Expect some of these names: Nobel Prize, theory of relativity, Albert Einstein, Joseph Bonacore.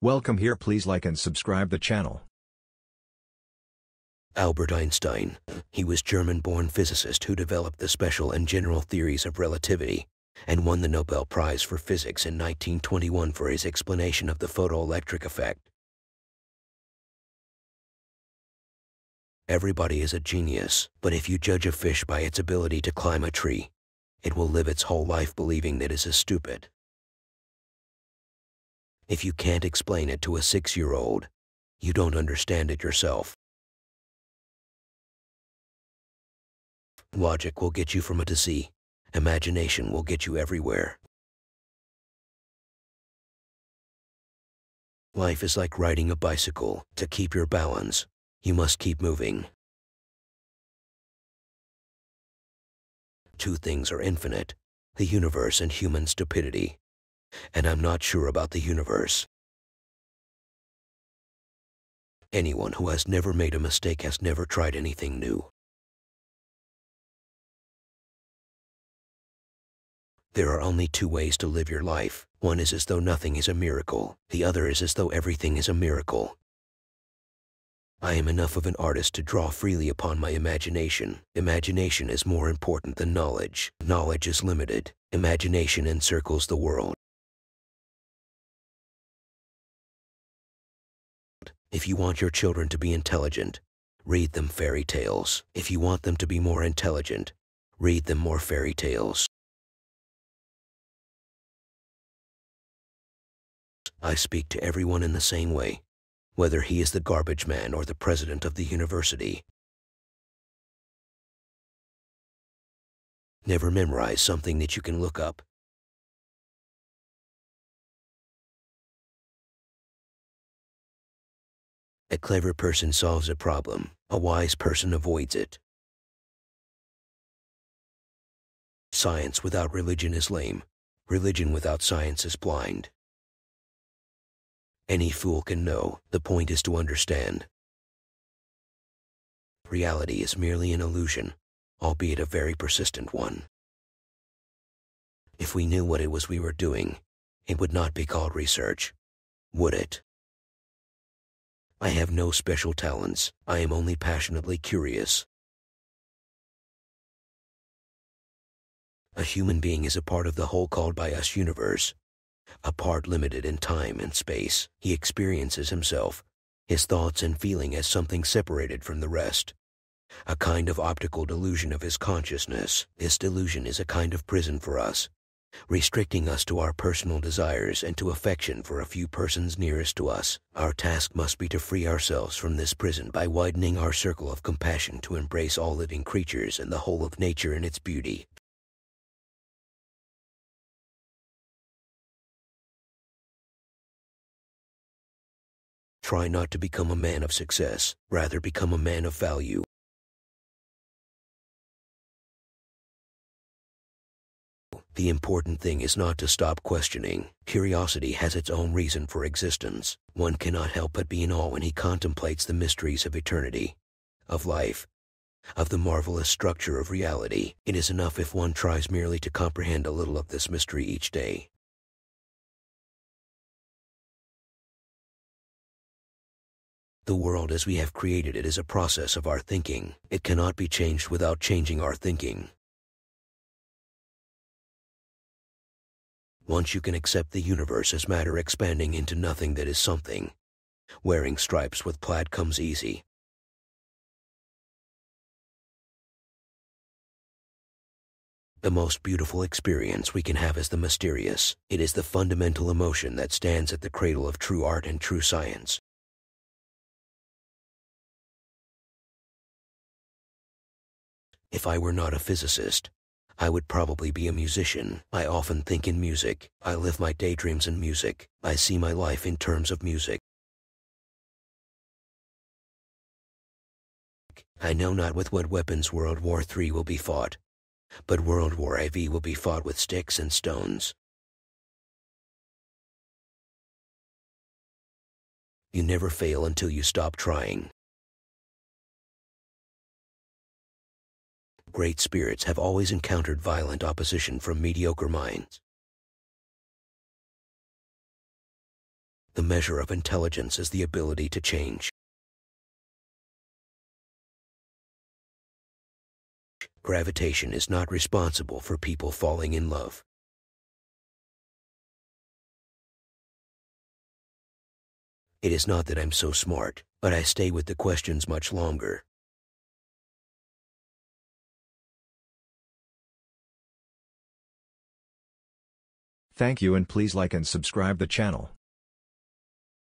Welcome here, please like and subscribe the channel. Albert Einstein. He was a German-born physicist who developed the special and general theories of relativity and won the Nobel Prize for Physics in 1921 for his explanation of the photoelectric effect. Everybody is a genius, but if you judge a fish by its ability to climb a tree, it will live its whole life believing that it is stupid. If you can't explain it to a 6-year-old, you don't understand it yourself. Logic will get you from A to Z. Imagination will get you everywhere. Life is like riding a bicycle. To keep your balance, you must keep moving. Two things are infinite: the universe and human stupidity. And I'm not sure about the universe. Anyone who has never made a mistake has never tried anything new. There are only two ways to live your life. One is as though nothing is a miracle. The other is as though everything is a miracle. I am enough of an artist to draw freely upon my imagination. Imagination is more important than knowledge. Knowledge is limited. Imagination encircles the world. If you want your children to be intelligent, read them fairy tales. If you want them to be more intelligent, read them more fairy tales. I speak to everyone in the same way, whether he is the garbage man or the president of the university. Never memorize something that you can look up. A clever person solves a problem. A wise person avoids it. Science without religion is lame. Religion without science is blind. Any fool can know. The point is to understand. Reality is merely an illusion, albeit a very persistent one. If we knew what it was we were doing, it would not be called research, would it? I have no special talents. I am only passionately curious. A human being is a part of the whole called by us universe. A part limited in time and space. He experiences himself, his thoughts and feeling as something separated from the rest. A kind of optical delusion of his consciousness. This delusion is a kind of prison for us, restricting us to our personal desires and to affection for a few persons nearest to us. Our task must be to free ourselves from this prison by widening our circle of compassion to embrace all living creatures and the whole of nature in its beauty. Try not to become a man of success, rather become a man of value. The important thing is not to stop questioning. Curiosity has its own reason for existence. One cannot help but be in awe when he contemplates the mysteries of eternity, of life, of the marvelous structure of reality. It is enough if one tries merely to comprehend a little of this mystery each day. The world as we have created it is a process of our thinking. It cannot be changed without changing our thinking. Once you can accept the universe as matter expanding into nothing that is something, wearing stripes with plaid comes easy. The most beautiful experience we can have is the mysterious. It is the fundamental emotion that stands at the cradle of true art and true science. If I were not a physicist, I would probably be a musician. I often think in music. I live my daydreams in music. I see my life in terms of music. I know not with what weapons World War III will be fought, but World War IV will be fought with sticks and stones. You never fail until you stop trying. Great spirits have always encountered violent opposition from mediocre minds. The measure of intelligence is the ability to change. Gravitation is not responsible for people falling in love. It is not that I'm so smart, but I stay with the questions much longer. Thank you, and please like and subscribe the channel.